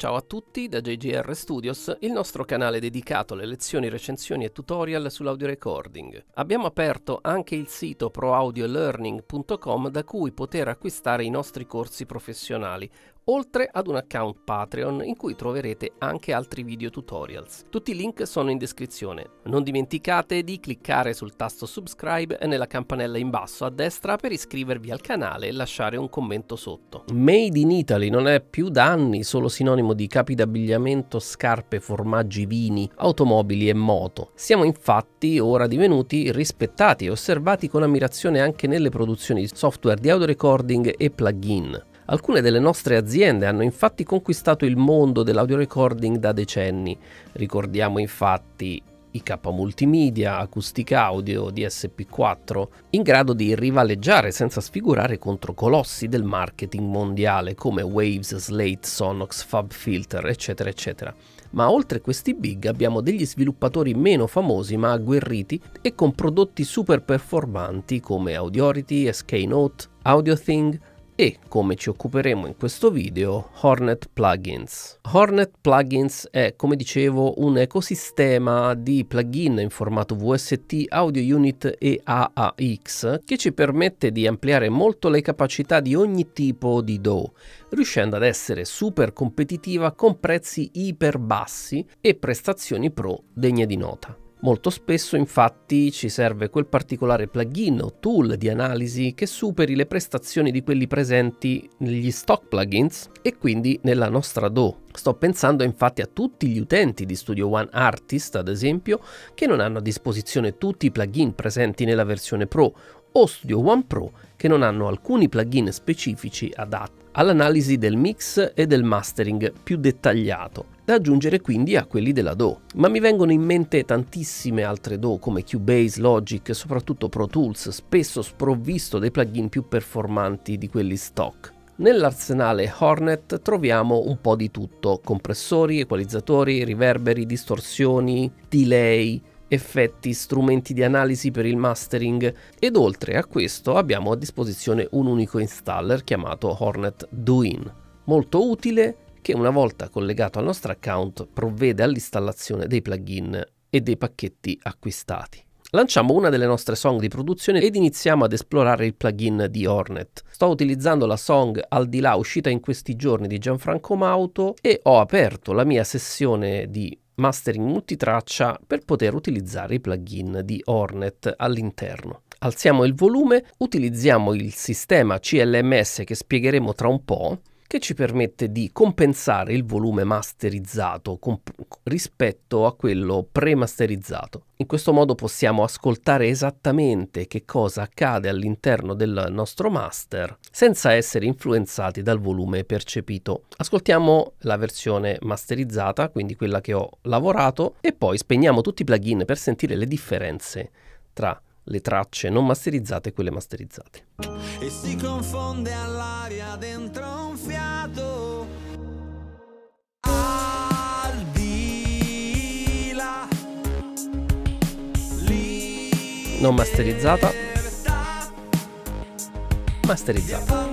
Ciao a tutti da JGR Studios, il nostro canale dedicato alle lezioni, recensioni e tutorial sull'audio recording. Abbiamo aperto anche il sito ProAudioLearning.com da cui poter acquistare i nostri corsi professionali, oltre ad un account Patreon in cui troverete anche altri video tutorials. Tutti i link sono in descrizione. Non dimenticate di cliccare sul tasto subscribe e nella campanella in basso a destra per iscrivervi al canale e lasciare un commento sotto. Made in Italy non è più da anni solo sinonimo di capi d'abbigliamento, scarpe, formaggi, vini, automobili e moto. Siamo infatti ora divenuti rispettati e osservati con ammirazione anche nelle produzioni di software di audio recording e plugin. Alcune delle nostre aziende hanno infatti conquistato il mondo dell'audio recording da decenni. Ricordiamo infatti IK Multimedia, Acustica Audio, DSP4, in grado di rivaleggiare senza sfigurare contro colossi del marketing mondiale come Waves, Slate, Sonox, FabFilter, eccetera, eccetera. Ma oltre questi big abbiamo degli sviluppatori meno famosi ma agguerriti e con prodotti super performanti come Audiority, SK Note, AudioThing, e, come ci occuperemo in questo video, Hornet Plugins. Hornet Plugins è, come dicevo, un ecosistema di plugin in formato VST, Audio Unit e AAX che ci permette di ampliare molto le capacità di ogni tipo di DAW, riuscendo ad essere super competitiva con prezzi iper bassi e prestazioni pro degne di nota. Molto spesso infatti ci serve quel particolare plugin o tool di analisi che superi le prestazioni di quelli presenti negli stock plugins e quindi nella nostra DAW. Sto pensando infatti a tutti gli utenti di Studio One Artist, ad esempio, che non hanno a disposizione tutti i plugin presenti nella versione Pro, o Studio One Pro, che non hanno alcuni plugin specifici adatti all'analisi del mix e del mastering più dettagliato, da aggiungere quindi a quelli della DAW. Ma mi vengono in mente tantissime altre DAW come Cubase, Logic, soprattutto Pro Tools, spesso sprovvisto dei plugin più performanti di quelli stock. Nell'arsenale Hornet troviamo un po' di tutto: compressori, equalizzatori, riverberi, distorsioni, delay, effetti, strumenti di analisi per il mastering, ed oltre a questo abbiamo a disposizione un unico installer chiamato Hornet Duin, molto utile, che una volta collegato al nostro account provvede all'installazione dei plugin e dei pacchetti acquistati. Lanciamo una delle nostre song di produzione ed iniziamo ad esplorare il plugin di Hornet. Sto utilizzando la song Al di là, uscita in questi giorni, di Gianfranco Mauto, e ho aperto la mia sessione di mastering multitraccia per poter utilizzare i plugin di Hornet all'interno. Alziamo il volume, utilizziamo il sistema CLMS che spiegheremo tra un po', che ci permette di compensare il volume masterizzato rispetto a quello premasterizzato. In questo modo possiamo ascoltare esattamente che cosa accade all'interno del nostro master senza essere influenzati dal volume percepito. Ascoltiamo la versione masterizzata, quindi quella che ho lavorato, e poi spegniamo tutti i plugin per sentire le differenze tra le tracce non masterizzate e quelle masterizzate. E si confonde all'aria dentro un fiato. Al di là. Non masterizzata. Masterizzata.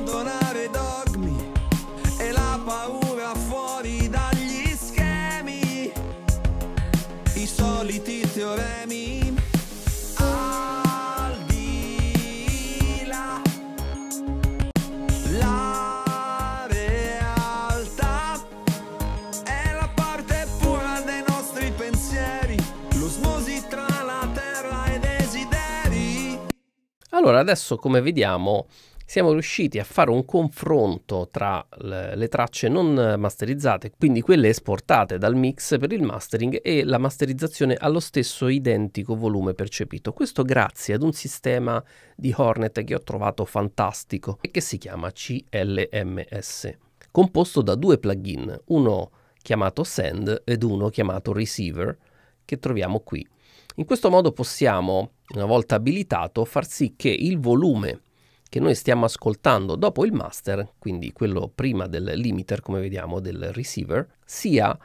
Allora, adesso, come vediamo, siamo riusciti a fare un confronto tra le tracce non masterizzate, quindi quelle esportate dal mix per il mastering, e la masterizzazione allo stesso identico volume percepito. Questo grazie ad un sistema di Hornet che ho trovato fantastico e che si chiama CLMS, composto da due plugin, uno chiamato Send ed uno chiamato Receiver, che troviamo qui. In questo modo possiamo, una volta abilitato, far sì che il volume che noi stiamo ascoltando dopo il master, quindi quello prima del limiter, come vediamo, del receiver, sia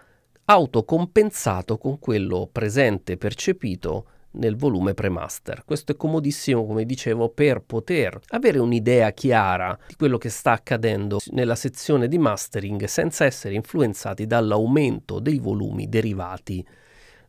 autocompensato con quello presente percepito nel volume pre-master. Questo è comodissimo, come dicevo, per poter avere un'idea chiara di quello che sta accadendo nella sezione di mastering senza essere influenzati dall'aumento dei volumi derivati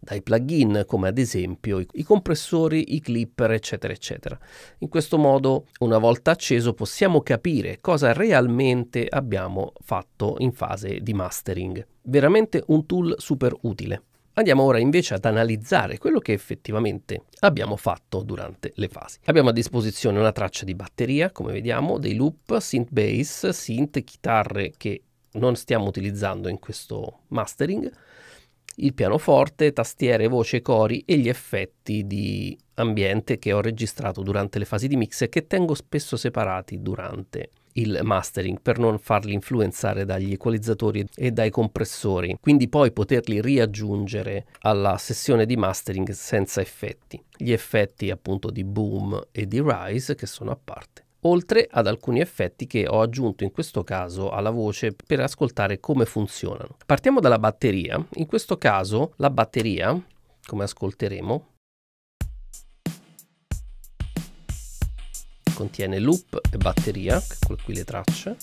dai plugin, come ad esempio i compressori, i clipper, eccetera eccetera. In questo modo, una volta acceso, possiamo capire cosa realmente abbiamo fatto in fase di mastering. Veramente un tool super utile. Andiamo ora invece ad analizzare quello che effettivamente abbiamo fatto durante le fasi. Abbiamo a disposizione una traccia di batteria, come vediamo, dei loop, synth bass, synth, chitarre che non stiamo utilizzando in questo mastering, il pianoforte, tastiere, voce, cori e gli effetti di ambiente che ho registrato durante le fasi di mix e che tengo spesso separati durante il mastering per non farli influenzare dagli equalizzatori e dai compressori, quindi poi poterli riaggiungere alla sessione di mastering senza effetti. Gli effetti appunto di boom e di rise che sono a parte, oltre ad alcuni effetti che ho aggiunto in questo caso alla voce per ascoltare come funzionano. Partiamo dalla batteria. In questo caso la batteria, come ascolteremo, contiene loop e batteria, eccole qui le tracce.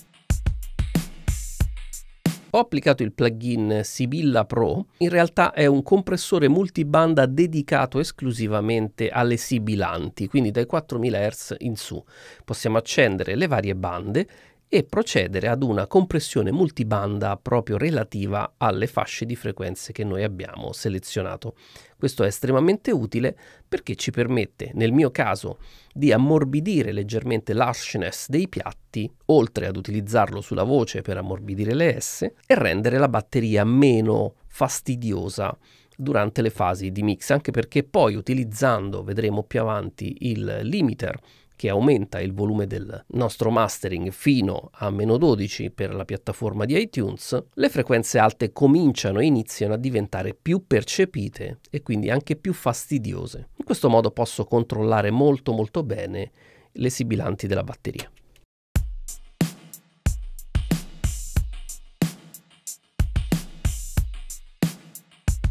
Ho applicato il plugin Sibilla Pro, in realtà è un compressore multibanda dedicato esclusivamente alle sibilanti, quindi dai 4000 Hz in su. Possiamo accendere le varie bande e procedere ad una compressione multibanda proprio relativa alle fasce di frequenze che noi abbiamo selezionato. Questo è estremamente utile perché ci permette, nel mio caso, di ammorbidire leggermente l'harshness dei piatti, oltre ad utilizzarlo sulla voce per ammorbidire le S, e rendere la batteria meno fastidiosa durante le fasi di mix, anche perché poi, utilizzando, vedremo più avanti, il limiter che aumenta il volume del nostro mastering fino a -12 per la piattaforma di iTunes, le frequenze alte cominciano e iniziano a diventare più percepite e quindi anche più fastidiose. In questo modo posso controllare molto molto bene le sibilanti della batteria.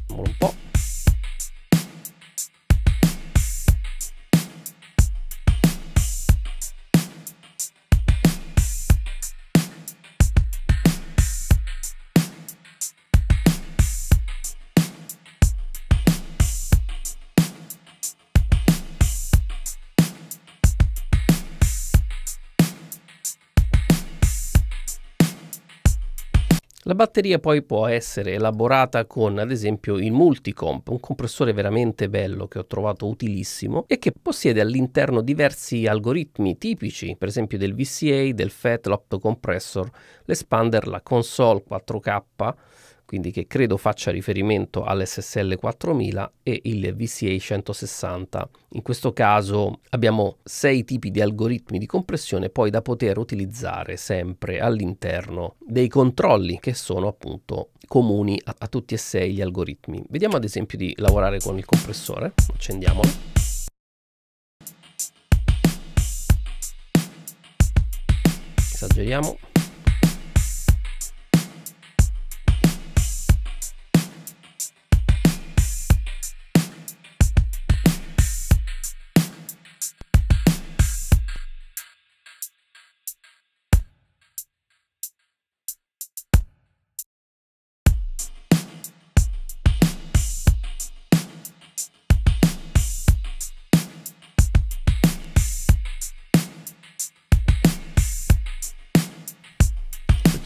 Vediamo un po'. La batteria poi può essere elaborata con, ad esempio, il Multicomp, un compressore veramente bello che ho trovato utilissimo e che possiede all'interno diversi algoritmi tipici, per esempio del VCA, del FET, l'optocompressor, l'espander, la Console 4K, quindi che credo faccia riferimento all'SSL 4000, e il VCA 160. In questo caso abbiamo 6 tipi di algoritmi di compressione poi da poter utilizzare sempre all'interno dei controlli che sono appunto comuni a tutti e 6 gli algoritmi. Vediamo ad esempio di lavorare con il compressore, accendiamolo. Esageriamo.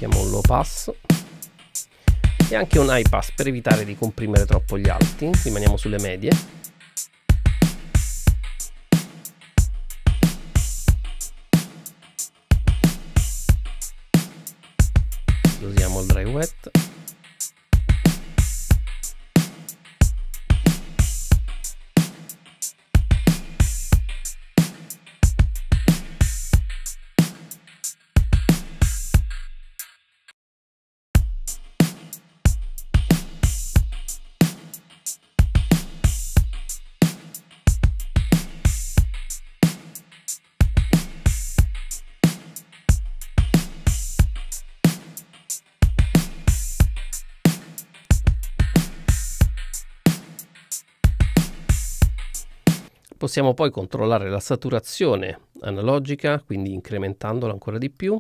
Un low pass e anche un high pass per evitare di comprimere troppo gli alti, rimaniamo sulle medie. Usiamo il dry wet. Possiamo poi controllare la saturazione analogica, quindi incrementandola ancora di più.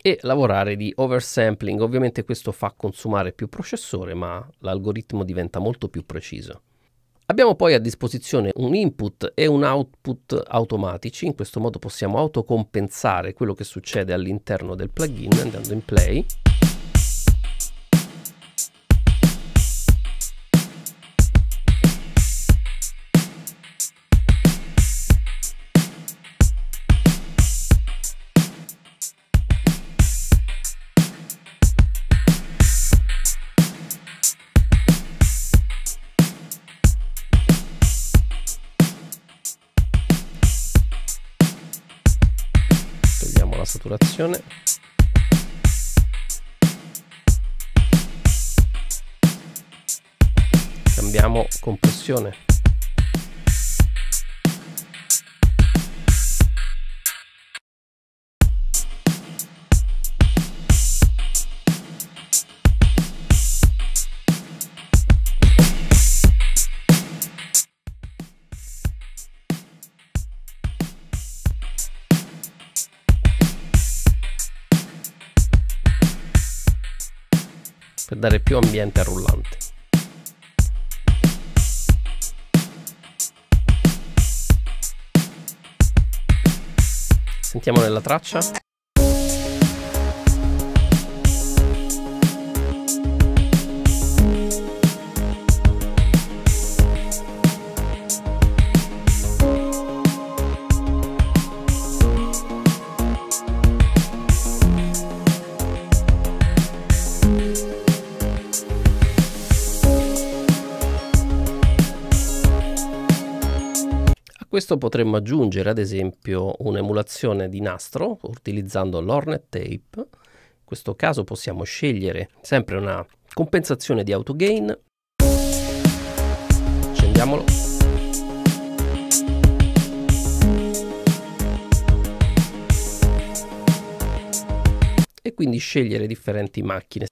E lavorare di oversampling. Ovviamente questo fa consumare più processore, ma l'algoritmo diventa molto più preciso. Abbiamo poi a disposizione un input e un output automatici. In questo modo possiamo autocompensare quello che succede all'interno del plugin andando in play. Saturazione. Cambiamo compressione. Per dare più ambiente al rullante. Sentiamo nella traccia. Questo potremmo aggiungere ad esempio un'emulazione di nastro utilizzando l'Hornet Tape. In questo caso possiamo scegliere sempre una compensazione di Autogain. Accendiamolo. E quindi scegliere differenti macchine.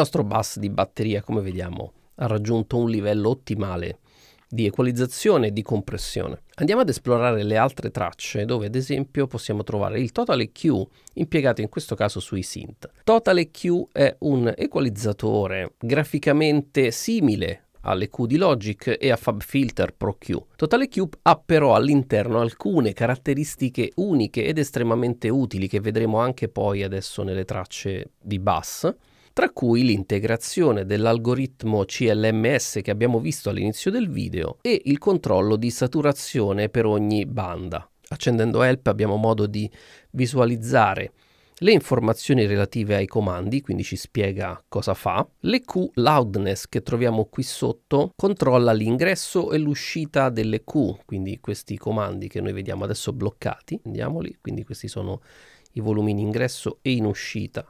Il nostro bus di batteria, come vediamo, ha raggiunto un livello ottimale di equalizzazione e di compressione. Andiamo ad esplorare le altre tracce, dove ad esempio possiamo trovare il Total EQ impiegato in questo caso sui synth. Total EQ è un equalizzatore graficamente simile all'EQ di Logic e a FabFilter ProQ. Total EQ ha però all'interno alcune caratteristiche uniche ed estremamente utili che vedremo anche poi adesso nelle tracce di bass, tra cui l'integrazione dell'algoritmo CLMS che abbiamo visto all'inizio del video e il controllo di saturazione per ogni banda. Accendendo Help abbiamo modo di visualizzare le informazioni relative ai comandi, quindi ci spiega cosa fa. L'EQ Loudness che troviamo qui sotto controlla l'ingresso e l'uscita dell'EQ, quindi questi comandi che noi vediamo adesso bloccati, andiamoli, quindi questi sono i volumi in ingresso e in uscita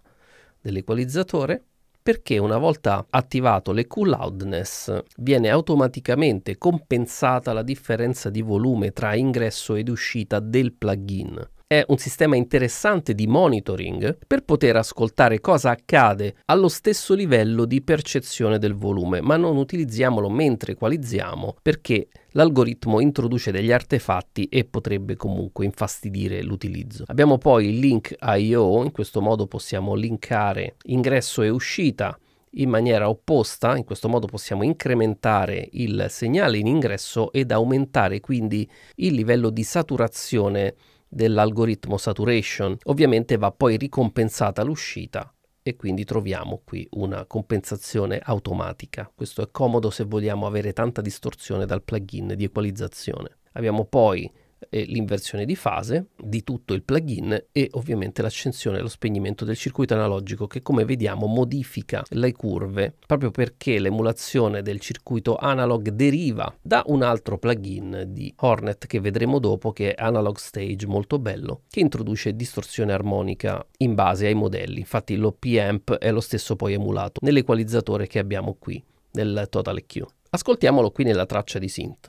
dell'equalizzatore, perché una volta attivato l'EQ Loudness viene automaticamente compensata la differenza di volume tra ingresso ed uscita del plugin. È un sistema interessante di monitoring per poter ascoltare cosa accade allo stesso livello di percezione del volume, ma non utilizziamolo mentre equalizziamo perché l'algoritmo introduce degli artefatti e potrebbe comunque infastidire l'utilizzo. Abbiamo poi il link I.O., in questo modo possiamo linkare ingresso e uscita in maniera opposta, in questo modo possiamo incrementare il segnale in ingresso ed aumentare quindi il livello di saturazione dell'algoritmo saturation. Ovviamente va poi ricompensata l'uscita e quindi troviamo qui una compensazione automatica. Questo è comodo se vogliamo avere tanta distorsione dal plugin di equalizzazione. Abbiamo poi l'inversione di fase di tutto il plugin e ovviamente l'accensione e lo spegnimento del circuito analogico, che come vediamo modifica le curve proprio perché l'emulazione del circuito analog deriva da un altro plugin di Hornet che vedremo dopo, che è Analog Stage, molto bello, che introduce distorsione armonica in base ai modelli. Infatti l'OP-Amp è lo stesso poi emulato nell'equalizzatore che abbiamo qui nel Total EQ. Ascoltiamolo qui nella traccia di synth.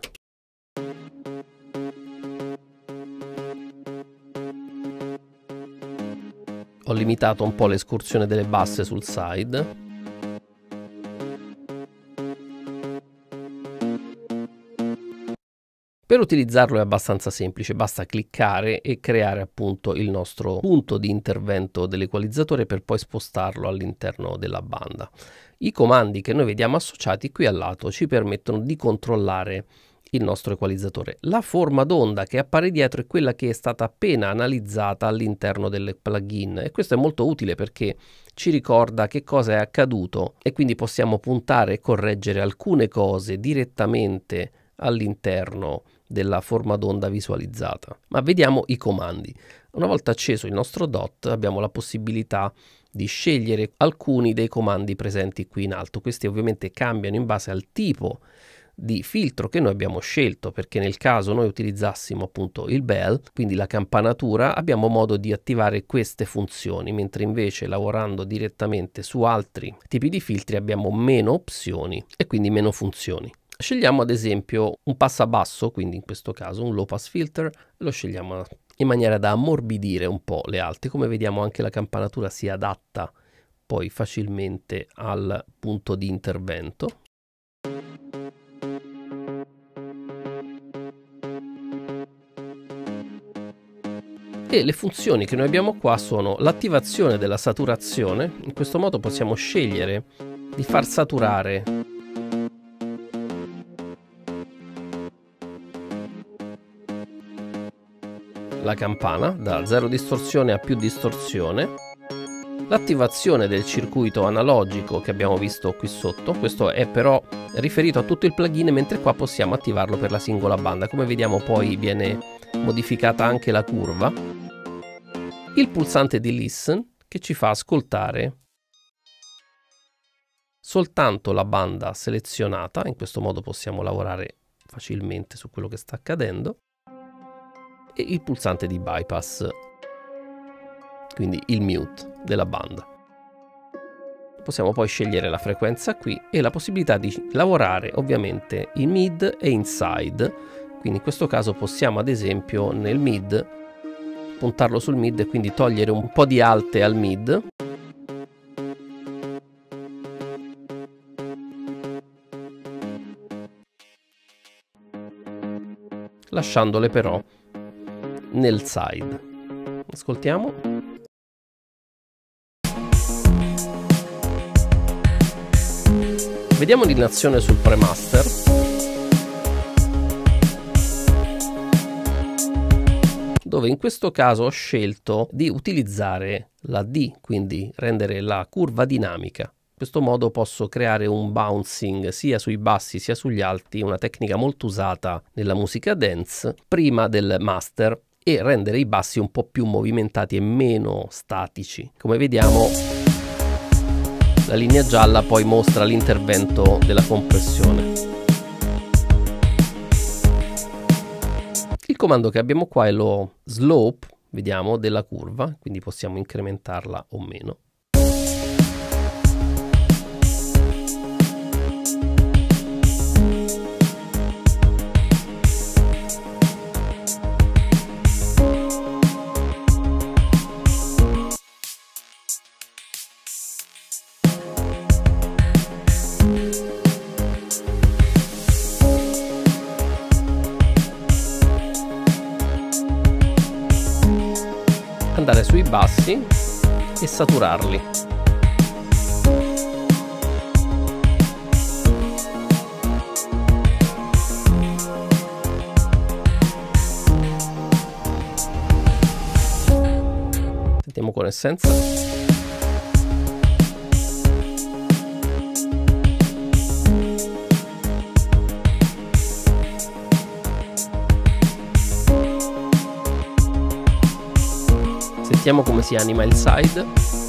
Ho limitato un po' l'escursione delle basse sul side. Per utilizzarlo è abbastanza semplice, basta cliccare e creare appunto il nostro punto di intervento dell'equalizzatore per poi spostarlo all'interno della banda. I comandi che noi vediamo associati qui al lato ci permettono di controllare il nostro equalizzatore. La forma d'onda che appare dietro è quella che è stata appena analizzata all'interno del plugin, e questo è molto utile perché ci ricorda che cosa è accaduto e quindi possiamo puntare e correggere alcune cose direttamente all'interno della forma d'onda visualizzata. Ma vediamo i comandi. Una volta acceso il nostro DOT abbiamo la possibilità di scegliere alcuni dei comandi presenti qui in alto. Questi ovviamente cambiano in base al tipo di filtro che noi abbiamo scelto, perché nel caso noi utilizzassimo appunto il bell, quindi la campanatura, abbiamo modo di attivare queste funzioni, mentre invece lavorando direttamente su altri tipi di filtri abbiamo meno opzioni e quindi meno funzioni. Scegliamo ad esempio un passabasso, quindi in questo caso un low pass filter, lo scegliamo in maniera da ammorbidire un po' le alte. Come vediamo anche la campanatura si adatta poi facilmente al punto di intervento. E le funzioni che noi abbiamo qua sono l'attivazione della saturazione. In questo modo possiamo scegliere di far saturare la campana da 0 distorsione a più distorsione, l'attivazione del circuito analogico che abbiamo visto qui sotto. Questo è però riferito a tutto il plugin, mentre qua possiamo attivarlo per la singola banda. Come vediamo poi viene modificata anche la curva. Il pulsante di listen che ci fa ascoltare soltanto la banda selezionata, in questo modo possiamo lavorare facilmente su quello che sta accadendo, e il pulsante di bypass, quindi il mute della banda. Possiamo poi scegliere la frequenza qui e la possibilità di lavorare ovviamente in mid e inside. Quindi in questo caso possiamo ad esempio nel mid puntarlo sul mid e quindi togliere un po' di alte al mid. Lasciandole però nel side. Ascoltiamo. Vediamo l'inazione sul pre-master, dove in questo caso ho scelto di utilizzare la D, quindi rendere la curva dinamica. In questo modo posso creare un bouncing sia sui bassi sia sugli alti, una tecnica molto usata nella musica dance, prima del master, e rendere i bassi un po' più movimentati e meno statici. Come vediamo, la linea gialla poi mostra l'intervento della compressione. Il comando che abbiamo qua è lo slope, vediamo, della curva, quindi possiamo incrementarla o meno. Andare sui bassi e saturarli. Sentiamo con essenza. pensiamo come si anima il side.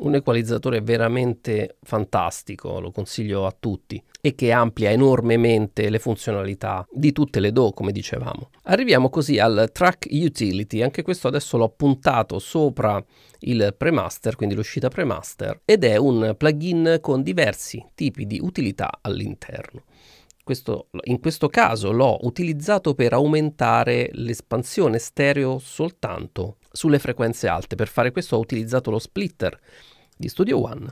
Un equalizzatore veramente fantastico, lo consiglio a tutti, e che amplia enormemente le funzionalità di tutte le DAW, come dicevamo. Arriviamo così al track utility, anche questo adesso l'ho puntato sopra il premaster, quindi l'uscita premaster, ed è un plugin con diversi tipi di utilità all'interno. In questo caso l'ho utilizzato per aumentare l'espansione stereo soltanto sulle frequenze alte. Per fare questo ho utilizzato lo splitter di Studio One,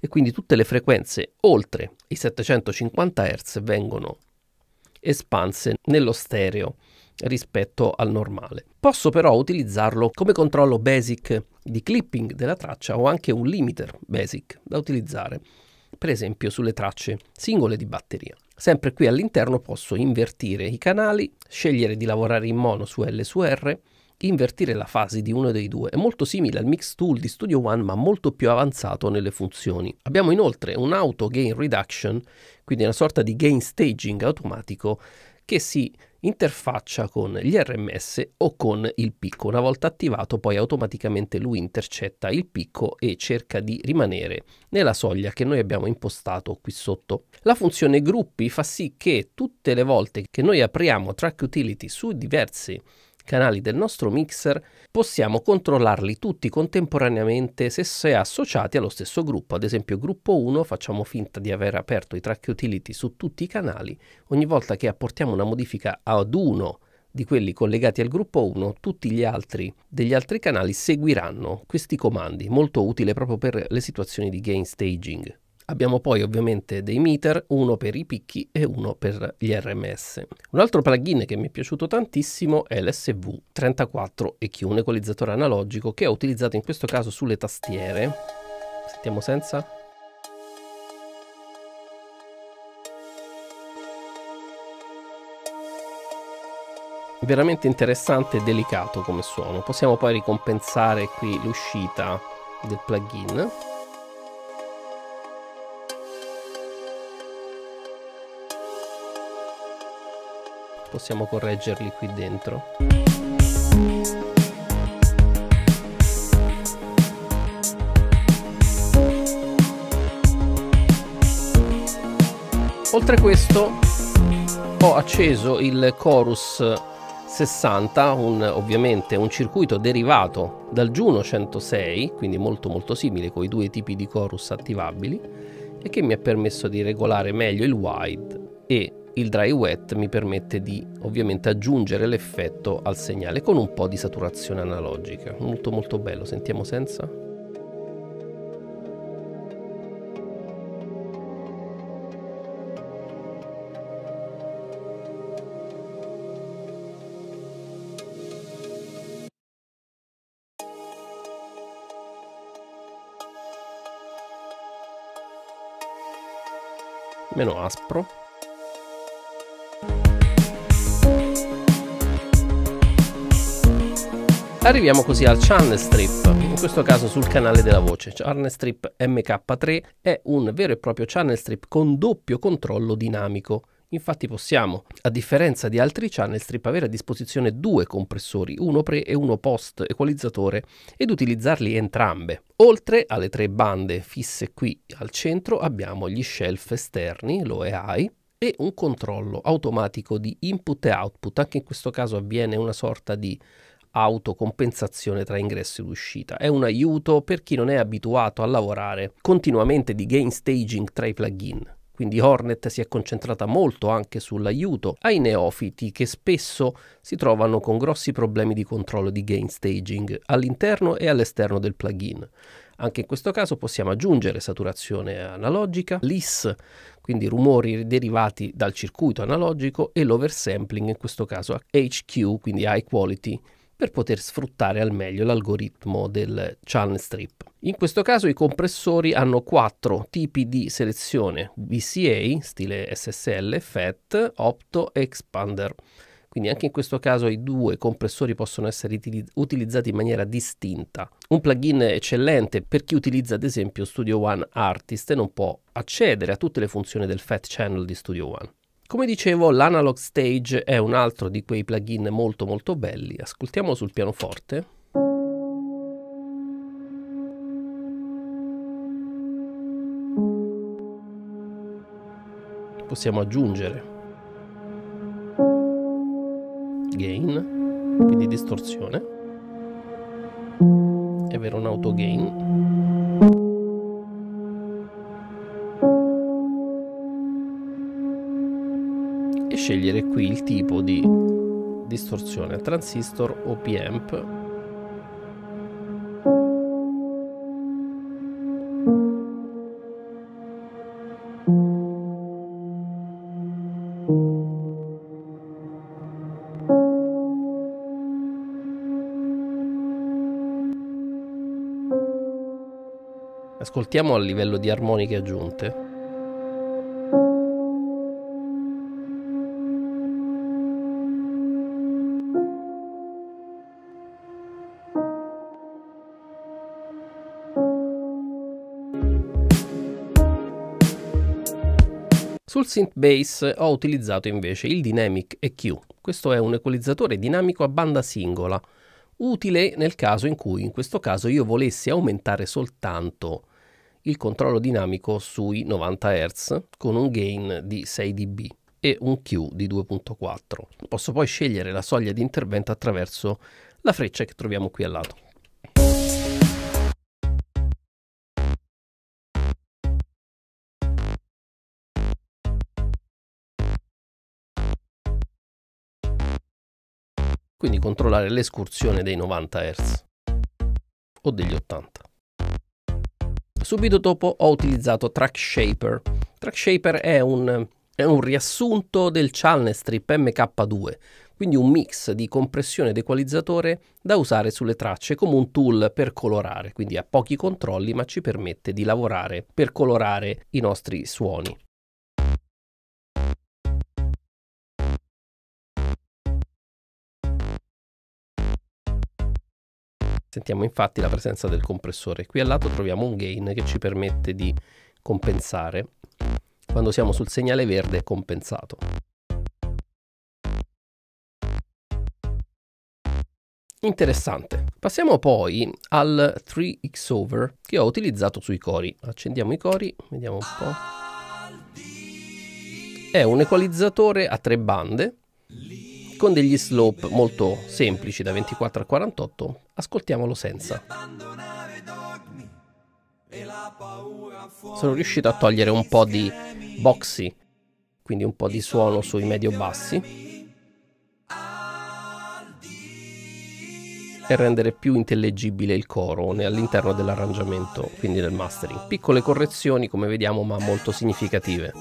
e quindi tutte le frequenze oltre i 750 Hz vengono espanse nello stereo rispetto al normale. Posso però utilizzarlo come controllo basic di clipping della traccia, o anche un limiter basic da utilizzare per esempio sulle tracce singole di batteria. Sempre qui all'interno posso invertire i canali, scegliere di lavorare in mono su L su R, invertire la fase di uno dei due. È molto simile al mix tool di Studio One, ma molto più avanzato nelle funzioni. Abbiamo inoltre un auto gain reduction, quindi una sorta di gain staging automatico che si interfaccia con gli RMS o con il picco. Una volta attivato poi automaticamente lui intercetta il picco e cerca di rimanere nella soglia che noi abbiamo impostato qui sotto. La funzione gruppi fa sì che tutte le volte che noi apriamo track utility su diversi canali del nostro mixer possiamo controllarli tutti contemporaneamente se si è associati allo stesso gruppo. Ad esempio gruppo 1, facciamo finta di aver aperto i track utility su tutti i canali. Ogni volta che apportiamo una modifica ad uno di quelli collegati al gruppo 1, tutti gli altri degli altri canali seguiranno questi comandi, molto utile proprio per le situazioni di gain staging. Abbiamo poi ovviamente dei meter, uno per i picchi e uno per gli RMS. Un altro plugin che mi è piaciuto tantissimo è l'SV 34 EQ, un equalizzatore analogico che ho utilizzato in questo caso sulle tastiere. Sentiamo senza. Veramente interessante e delicato come suono. Possiamo poi ricompensare qui l'uscita del plugin. Possiamo correggerli qui dentro. Oltre a questo ho acceso il Chorus 60, ovviamente un circuito derivato dal Juno 106, quindi molto molto simile, con i due tipi di chorus attivabili, e che mi ha permesso di regolare meglio il wide, e il dry wet mi permette di ovviamente aggiungere l'effetto al segnale con un po' di saturazione analogica. Molto molto bello. Sentiamo senza. Meno aspro. Arriviamo così al channel strip, in questo caso sul canale della voce. Channel strip MK3 è un vero e proprio channel strip con doppio controllo dinamico. Infatti possiamo, a differenza di altri channel strip, avere a disposizione due compressori, uno pre e uno post equalizzatore, ed utilizzarli entrambe. Oltre alle tre bande fisse qui al centro abbiamo gli shelf esterni, low e high, e un controllo automatico di input e output. Anche in questo caso avviene una sorta di autocompensazione tra ingresso ed uscita. È un aiuto per chi non è abituato a lavorare continuamente di gain staging tra i plugin. Quindi Hornet si è concentrata molto anche sull'aiuto ai neofiti, che spesso si trovano con grossi problemi di controllo di gain staging all'interno e all'esterno del plugin. Anche in questo caso possiamo aggiungere saturazione analogica, LIS, quindi rumori derivati dal circuito analogico, e l'oversampling, in questo caso HQ, quindi high quality, per poter sfruttare al meglio l'algoritmo del channel strip. In questo caso i compressori hanno quattro tipi di selezione: VCA, stile SSL, FET, Opto e Expander. Quindi anche in questo caso i due compressori possono essere utilizzati in maniera distinta. Un plugin eccellente per chi utilizza ad esempio Studio One Artist e non può accedere a tutte le funzioni del FET Channel di Studio One. Come dicevo, l'Analog Stage è un altro di quei plugin molto molto belli. Ascoltiamolo sul pianoforte. Possiamo aggiungere gain, quindi distorsione, e avere un autogain e scegliere qui il tipo di distorsione, transistor, OP-Amp, Ascoltiamo a livello di armoniche aggiunte. Sul synth bass ho utilizzato invece il Dynamic EQ. Questo è un equalizzatore dinamico a banda singola, utile nel caso in cui, in questo caso, io volessi aumentare soltanto il controllo dinamico sui 90 Hz con un gain di 6 dB e un Q di 2.4. Posso poi scegliere la soglia di intervento attraverso la freccia che troviamo qui al lato. Quindi controllare l'escursione dei 90 Hz o degli 80. Subito dopo ho utilizzato Track Shaper. Track Shaper è un riassunto del Channel Strip MK2, quindi un mix di compressione ed equalizzatore da usare sulle tracce come un tool per colorare, quindi ha pochi controlli ma ci permette di lavorare per colorare i nostri suoni. Sentiamo infatti la presenza del compressore. Qui al lato troviamo un gain che ci permette di compensare. Quando siamo sul segnale verde è compensato. Interessante. Passiamo poi al 3Xover che ho utilizzato sui cori. Accendiamo i cori, vediamo un po'. È un equalizzatore a 3 bande con degli slope molto semplici da 24 a 48, ascoltiamolo senza. Sono riuscito a togliere un po' di boxy, quindi un po' di suono sui medio-bassi, e rendere più intellegibile il coro all'interno dell'arrangiamento, quindi del mastering. Piccole correzioni, come vediamo, ma molto significative.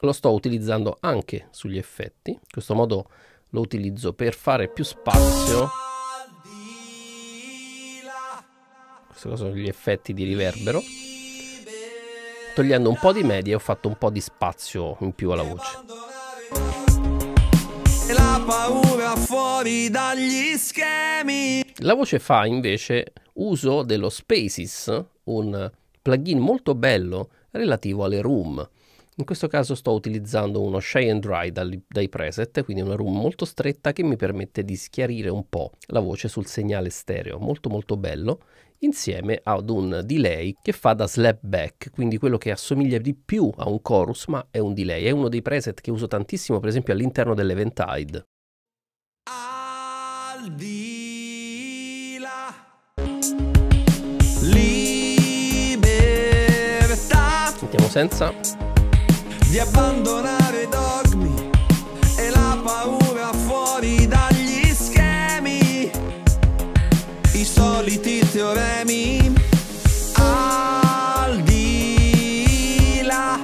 Lo sto utilizzando anche sugli effetti, in questo modo lo utilizzo per fare più spazio. Questi sono gli effetti di riverbero. Togliendo un po' di medie ho fatto un po' di spazio in più alla voce. La paura fuori dagli schemi. La voce fa invece uso dello Spaces, un plugin molto bello relativo alle room. In questo caso sto utilizzando uno shy and dry dai preset, quindi una room molto stretta che mi permette di schiarire un po' la voce sul segnale stereo, molto molto bello, insieme ad un delay che fa da slap back, quindi quello che assomiglia di più a un chorus ma è un delay. È uno dei preset che uso tantissimo, per esempio all'interno dell'Eventide. Sentiamo senza. Di abbandonare i dogmi e la paura fuori dagli schemi, i soliti teoremi, al di là.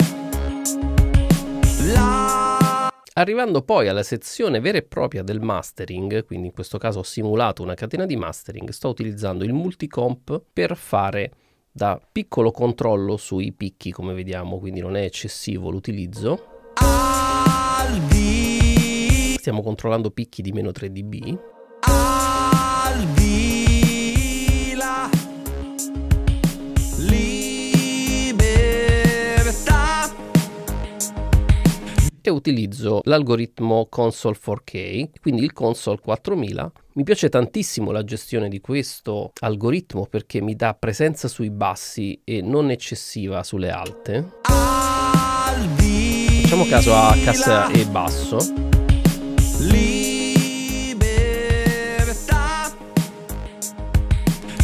Arrivando poi alla sezione vera e propria del mastering, quindi in questo caso ho simulato una catena di mastering, sto utilizzando il Multicomp per fare dà piccolo controllo sui picchi, come vediamo, quindi non è eccessivo l'utilizzo. Stiamo controllando picchi di meno 3 dB. E utilizzo l'algoritmo Console 4K, quindi il Console 4000. Mi piace tantissimo la gestione di questo algoritmo perché mi dà presenza sui bassi e non eccessiva sulle alte. Facciamo caso a cassa e basso. Libertà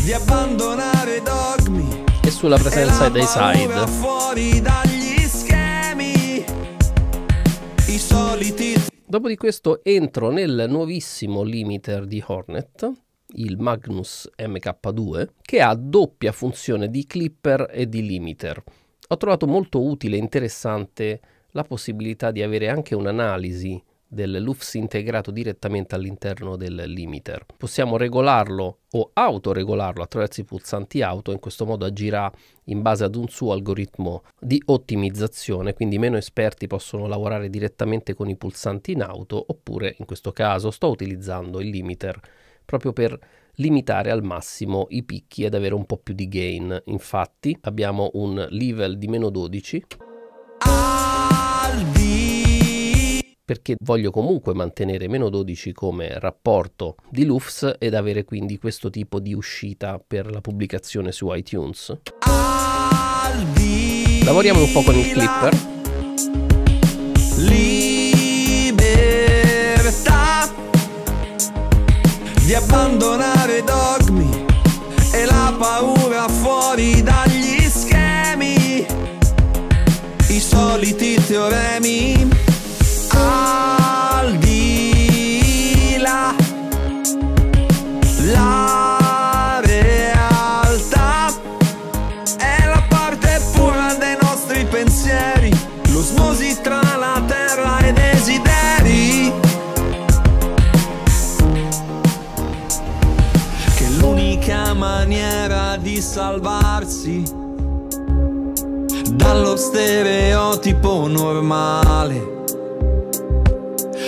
di abbandonare dogmi. E sulla presenza dei side. Dopo di questo entro nel nuovissimo limiter di Hornet, il Magnus MK2, che ha doppia funzione di clipper e di limiter. Ho trovato molto utile e interessante la possibilità di avere anche un'analisi del LUFS integrato direttamente all'interno del limiter. Possiamo regolarlo o autoregolarlo attraverso i pulsanti auto, in questo modo agirà in base ad un suo algoritmo di ottimizzazione, quindi meno esperti possono lavorare direttamente con i pulsanti in auto, oppure in questo caso sto utilizzando il limiter proprio per limitare al massimo i picchi ed avere un po' più di gain. Infatti abbiamo un level di meno 12 perché voglio comunque mantenere meno 12 come rapporto di LUFS ed avere quindi questo tipo di uscita per la pubblicazione su iTunes. Lavoriamo un po' con il clipper. Libertà di abbandonare dogmi e la paura fuori dagli schemi, i soliti teoremi. Al di là, la realtà è la parte pura dei nostri pensieri, l'osmosi tra la terra e i desideri, che l'unica maniera di salvarsi dallo stereotipo normale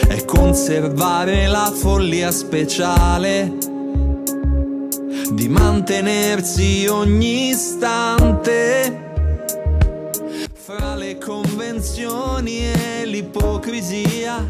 è conservare la follia speciale di mantenersi ogni istante fra le convenzioni e l'ipocrisia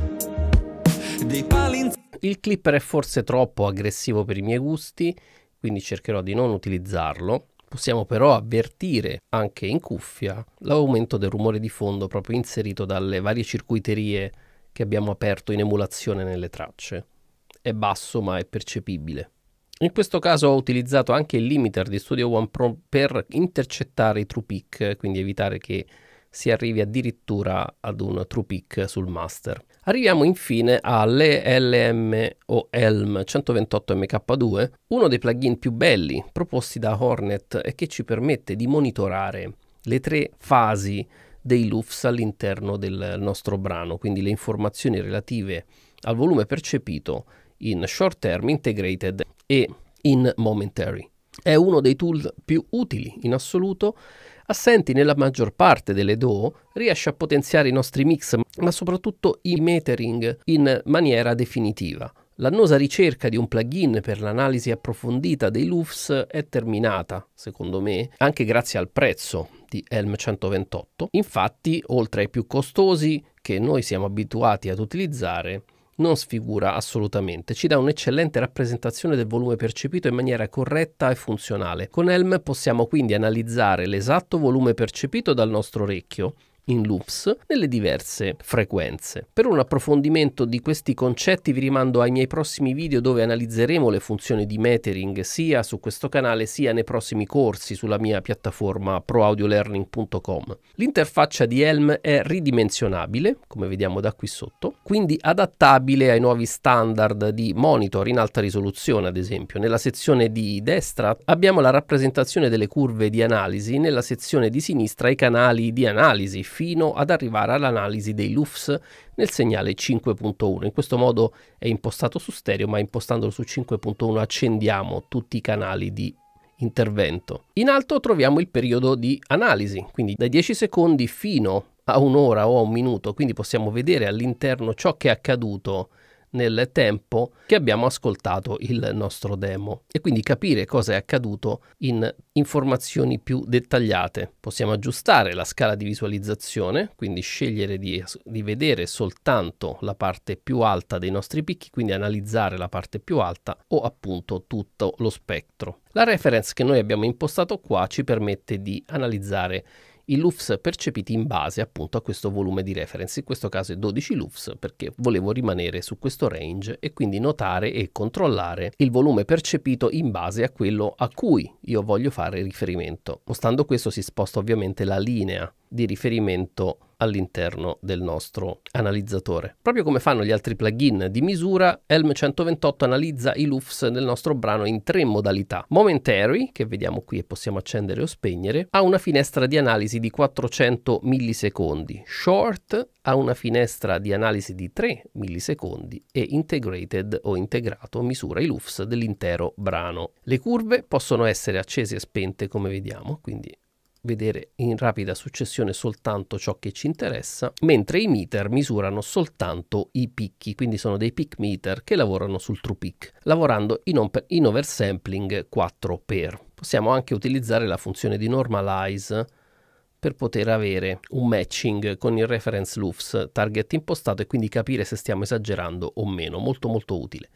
dei palinsegnanti. Il clipper è forse troppo aggressivo per i miei gusti, quindi cercherò di non utilizzarlo. Possiamo però avvertire anche in cuffia l'aumento del rumore di fondo proprio inserito dalle varie circuiterie che abbiamo aperto in emulazione nelle tracce. È basso ma è percepibile. In questo caso ho utilizzato anche il limiter di Studio One Pro per intercettare i true peak, quindi evitare che si arrivi addirittura ad un true peak sul master. Arriviamo infine all'ELM o Helm 128 MK2, uno dei plugin più belli proposti da Hornet e che ci permette di monitorare le tre fasi dei LUFS all'interno del nostro brano, quindi le informazioni relative al volume percepito in short term, integrated e in momentary. È uno dei tool più utili in assoluto, assenti nella maggior parte delle DAW, riesce a potenziare i nostri mix, ma soprattutto i metering in maniera definitiva. L'annosa ricerca di un plugin per l'analisi approfondita dei LUFS è terminata, secondo me, anche grazie al prezzo di Helm 128. Infatti, oltre ai più costosi che noi siamo abituati ad utilizzare, non sfigura assolutamente. Ci dà un'eccellente rappresentazione del volume percepito in maniera corretta e funzionale. Con Helm possiamo quindi analizzare l'esatto volume percepito dal nostro orecchio in LUFS nelle diverse frequenze. Per un approfondimento di questi concetti vi rimando ai miei prossimi video dove analizzeremo le funzioni di metering sia su questo canale sia nei prossimi corsi sulla mia piattaforma ProAudioLearning.com. L'interfaccia di Helm è ridimensionabile, come vediamo da qui sotto, quindi adattabile ai nuovi standard di monitor in alta risoluzione, ad esempio. Nella sezione di destra abbiamo la rappresentazione delle curve di analisi, nella sezione di sinistra i canali di analisi, fino ad arrivare all'analisi dei LUFS nel segnale 5.1. In questo modo è impostato su stereo, ma impostandolo su 5.1 accendiamo tutti i canali di intervento. In alto troviamo il periodo di analisi, quindi dai 10 secondi fino a un'ora o a un minuto, quindi possiamo vedere all'interno ciò che è accaduto nel tempo che abbiamo ascoltato il nostro demo e quindi capire cosa è accaduto in informazioni più dettagliate. Possiamo aggiustare la scala di visualizzazione, quindi scegliere di vedere soltanto la parte più alta dei nostri picchi, quindi analizzare la parte più alta o appunto tutto lo spettro. La reference che noi abbiamo impostato qua ci permette di analizzare i LUFS percepiti in base appunto a questo volume di reference, in questo caso è 12 LUFS perché volevo rimanere su questo range e quindi notare e controllare il volume percepito in base a quello a cui io voglio fare riferimento. Spostando questo si sposta ovviamente la linea di riferimento all'interno del nostro analizzatore. Proprio come fanno gli altri plugin di misura, Helm 128 analizza i LUFS del nostro brano in tre modalità. Momentary, che vediamo qui e possiamo accendere o spegnere, ha una finestra di analisi di 400 millisecondi. Short ha una finestra di analisi di 3 millisecondi e Integrated o integrato misura i LUFS dell'intero brano. Le curve possono essere accese e spente come vediamo, quindi vedere in rapida successione soltanto ciò che ci interessa, mentre i meter misurano soltanto i picchi, quindi sono dei peak meter che lavorano sul true peak, lavorando in oversampling 4x. Possiamo anche utilizzare la funzione di normalize per poter avere un matching con il reference LUFS target impostato e quindi capire se stiamo esagerando o meno, molto molto utile.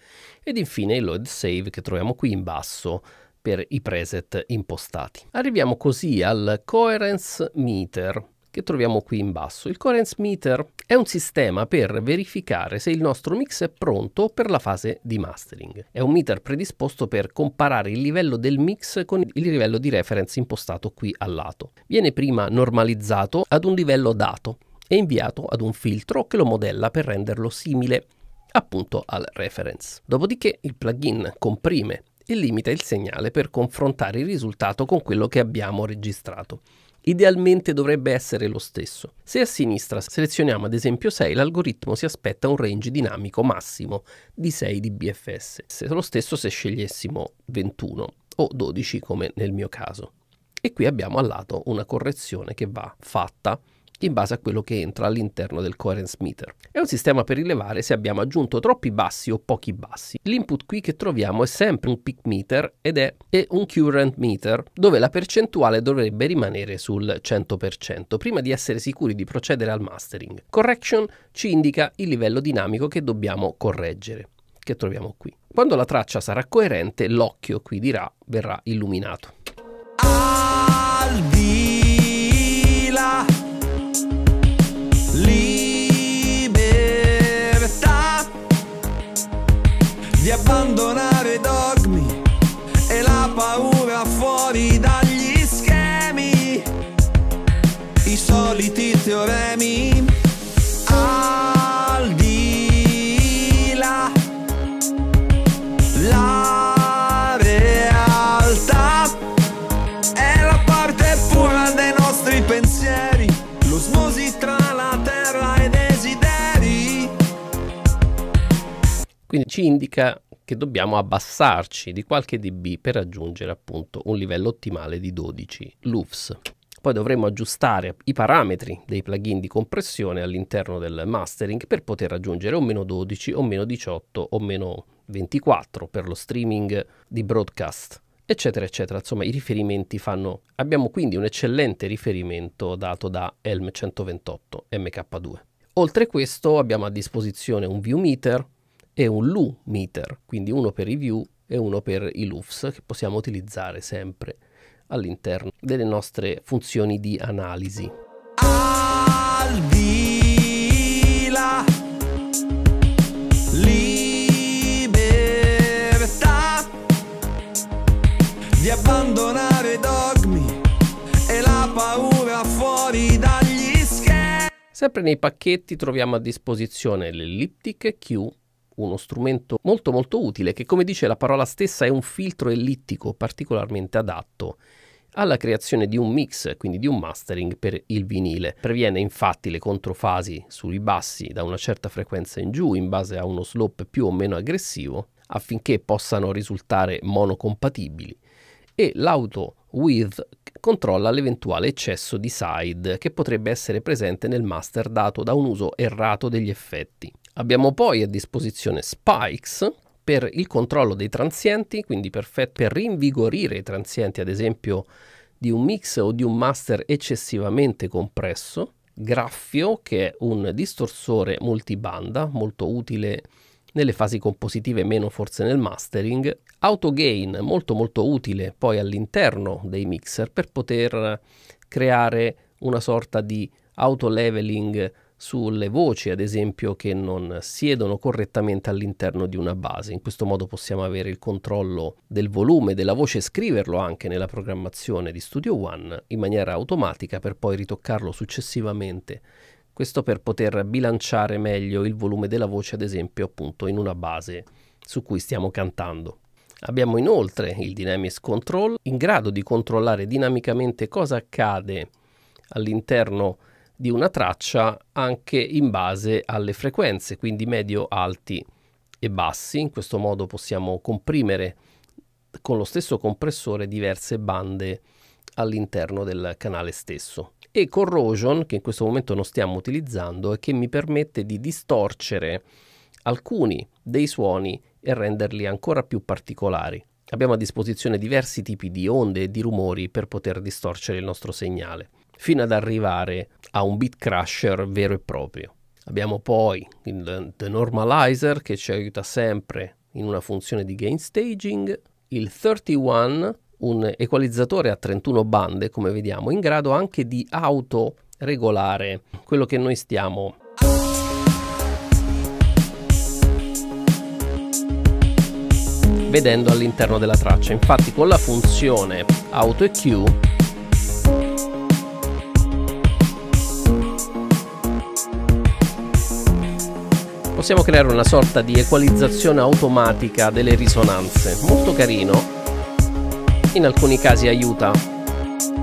Ed infine il load save che troviamo qui in basso per i preset impostati. Arriviamo così al Coherence Meter che troviamo qui in basso. Il Coherence Meter è un sistema per verificare se il nostro mix è pronto per la fase di mastering. È un meter predisposto per comparare il livello del mix con il livello di reference impostato qui al lato. Viene prima normalizzato ad un livello dato e inviato ad un filtro che lo modella per renderlo simile appunto al reference. Dopodiché il plugin comprime e limita il segnale per confrontare il risultato con quello che abbiamo registrato. Idealmente dovrebbe essere lo stesso. Se a sinistra selezioniamo ad esempio 6, l'algoritmo si aspetta un range dinamico massimo di 6 dBFS, lo stesso se scegliessimo 21 o 12 come nel mio caso. E qui abbiamo al lato una correzione che va fatta in base a quello che entra all'interno del Coherence Meter. È un sistema per rilevare se abbiamo aggiunto troppi bassi o pochi bassi. L'input qui che troviamo è sempre un peak meter ed è un current meter, dove la percentuale dovrebbe rimanere sul 100% prima di essere sicuri di procedere al mastering. Correction ci indica il livello dinamico che dobbiamo correggere, che troviamo qui. Quando la traccia sarà coerente, l'occhio qui verrà illuminato. Di abbandonare dogmi e la paura fuori dagli schemi, i soliti teoremi, al di là, la realtà è la parte pura dei nostri pensieri, l'osmosi tra la terra e i desideri. Quindi ci indica che dobbiamo abbassarci di qualche dB per raggiungere appunto un livello ottimale di 12 LUFS. Poi dovremo aggiustare i parametri dei plugin di compressione all'interno del mastering per poter raggiungere o meno 12 o meno 18 o meno 24 per lo streaming di broadcast, eccetera eccetera. Insomma, i riferimenti abbiamo quindi un eccellente riferimento dato da Helm 128 MK2. Oltre questo abbiamo a disposizione un view meter e un LU meter, quindi uno per i view e uno per i LUFS, che possiamo utilizzare sempre all'interno delle nostre funzioni di analisi. Al di là, libertà di abbandonare dogmi e la paura fuori dagli schemi. Sempre nei pacchetti troviamo a disposizione l'elliptic Q, uno strumento molto molto utile che, come dice la parola stessa, è un filtro ellittico particolarmente adatto alla creazione di un mix, quindi di un mastering per il vinile. Previene infatti le controfasi sui bassi da una certa frequenza in giù in base a uno slope più o meno aggressivo affinché possano risultare monocompatibili e l'auto width controlla l'eventuale eccesso di side che potrebbe essere presente nel master dato da un uso errato degli effetti. Abbiamo poi a disposizione spikes per il controllo dei transienti, quindi perfetto per rinvigorire i transienti ad esempio di un mix o di un master eccessivamente compresso. Graffio, che è un distorsore multibanda molto utile nelle fasi compositive, meno forse nel mastering. Autogain, molto utile poi all'interno dei mixer per poter creare una sorta di auto leveling sulle voci ad esempio che non siedono correttamente all'interno di una base. In questo modo possiamo avere il controllo del volume della voce e scriverlo anche nella programmazione di Studio One in maniera automatica per poi ritoccarlo successivamente. Questo per poter bilanciare meglio il volume della voce, ad esempio, appunto in una base su cui stiamo cantando. Abbiamo inoltre il Dynamics Control, in grado di controllare dinamicamente cosa accade all'interno di una traccia anche in base alle frequenze, quindi medio, alti e bassi. In questo modo possiamo comprimere con lo stesso compressore diverse bande all'interno del canale stesso. E corrosion, che in questo momento non stiamo utilizzando e che mi permette di distorcere alcuni dei suoni e renderli ancora più particolari. Abbiamo a disposizione diversi tipi di onde e di rumori per poter distorcere il nostro segnale, fino ad arrivare a un beat crusher vero e proprio. Abbiamo poi il normalizer che ci aiuta sempre in una funzione di gain staging, il 31, un equalizzatore a 31 bande, come vediamo, in grado anche di autoregolare quello che noi stiamo vedendo all'interno della traccia. Infatti con la funzione Auto EQ possiamo creare una sorta di equalizzazione automatica delle risonanze, molto carino. In alcuni casi aiuta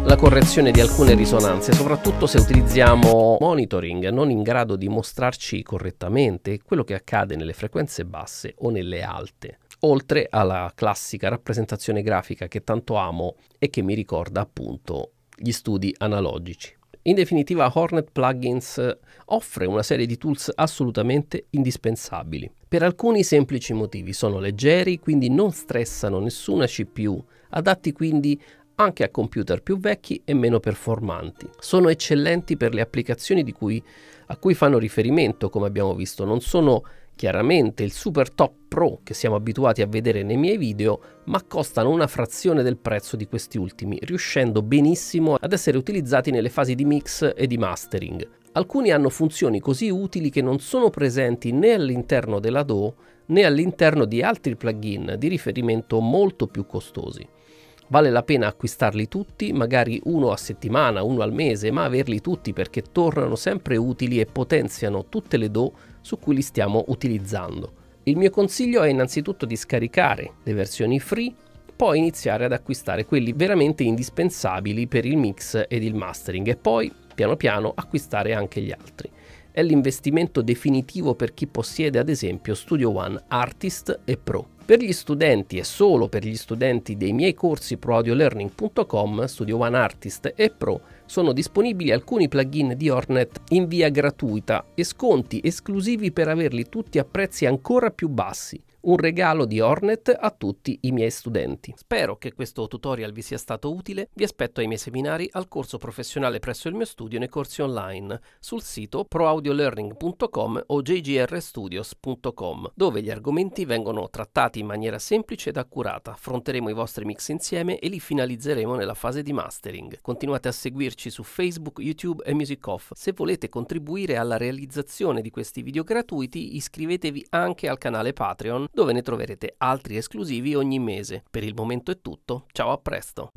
la correzione di alcune risonanze, soprattutto se utilizziamo monitoring non in grado di mostrarci correttamente quello che accade nelle frequenze basse o nelle alte, oltre alla classica rappresentazione grafica che tanto amo e che mi ricorda appunto gli studi analogici. In definitiva, Hornet Plugins offre una serie di tools assolutamente indispensabili per alcuni semplici motivi: sono leggeri, quindi non stressano nessuna CPU, adatti quindi anche a computer più vecchi e meno performanti. Sono eccellenti per le applicazioni a cui fanno riferimento, come abbiamo visto. Non sono chiaramente il super top pro che siamo abituati a vedere nei miei video, ma costano una frazione del prezzo di questi ultimi, riuscendo benissimo ad essere utilizzati nelle fasi di mix e di mastering. Alcuni hanno funzioni così utili che non sono presenti né all'interno della DAW né all'interno di altri plugin di riferimento molto più costosi. Vale la pena acquistarli tutti, magari uno a settimana, uno al mese, ma averli tutti perché tornano sempre utili e potenziano tutte le DAW su cui li stiamo utilizzando. Il mio consiglio è innanzitutto di scaricare le versioni free, poi iniziare ad acquistare quelli veramente indispensabili per il mix ed il mastering e poi, piano piano, acquistare anche gli altri. È l'investimento definitivo per chi possiede ad esempio Studio One Artist e Pro. Per gli studenti e solo per gli studenti dei miei corsi ProAudioLearning.com, Studio One Artist e Pro, sono disponibili alcuni plugin di Hornet in via gratuita e sconti esclusivi per averli tutti a prezzi ancora più bassi. Un regalo di Hornet a tutti i miei studenti. Spero che questo tutorial vi sia stato utile. Vi aspetto ai miei seminari, al corso professionale presso il mio studio e nei corsi online sul sito proaudiolearning.com o jgrstudios.com, dove gli argomenti vengono trattati in maniera semplice ed accurata. Affronteremo i vostri mix insieme e li finalizzeremo nella fase di mastering. Continuate a seguirci su Facebook, YouTube e Music Off. Se volete contribuire alla realizzazione di questi video gratuiti, iscrivetevi anche al canale Patreon, dove ne troverete altri esclusivi ogni mese. Per il momento è tutto, ciao, a presto!